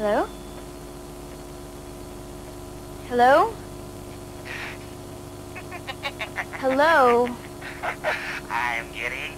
Hello? Hello? Hello? I'm getting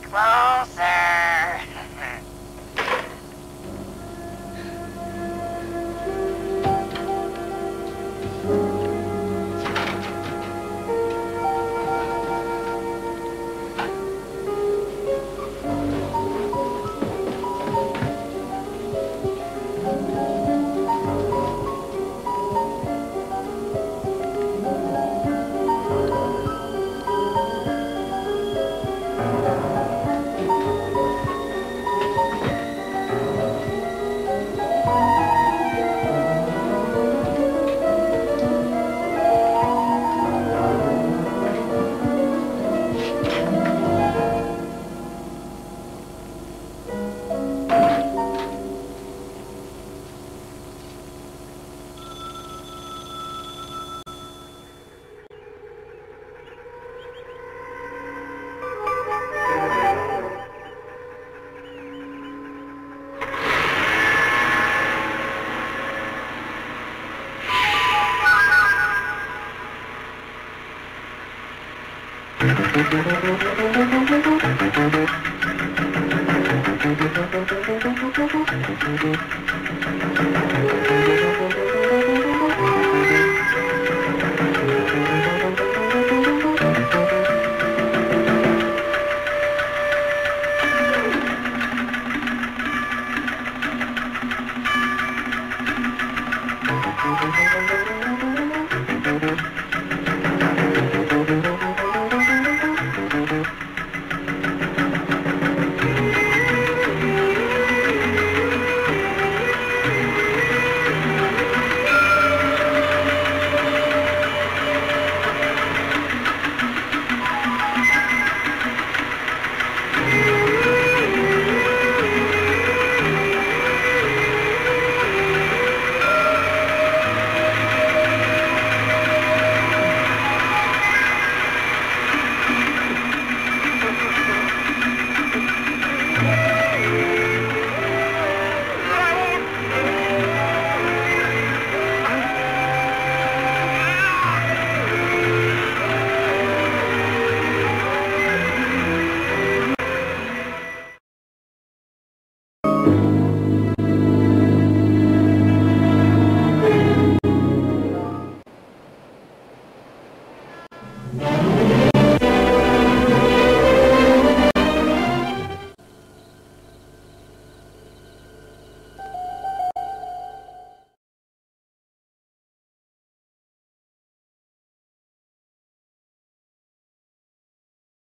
closer.